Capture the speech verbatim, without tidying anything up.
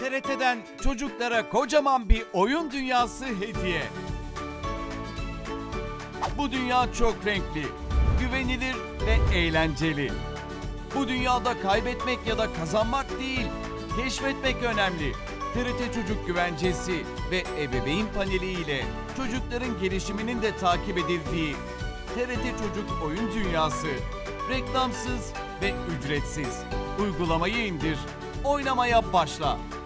T R T'den çocuklara kocaman bir oyun dünyası hediye. Bu dünya çok renkli, güvenilir ve eğlenceli. Bu dünyada kaybetmek ya da kazanmak değil, keşfetmek önemli. T R T Çocuk Güvencesi ve ebeveyn paneli ile çocukların gelişiminin de takip edildiği T R T Çocuk Oyun Dünyası reklamsız ve ücretsiz. Uygulamayı indir, oynamaya başla.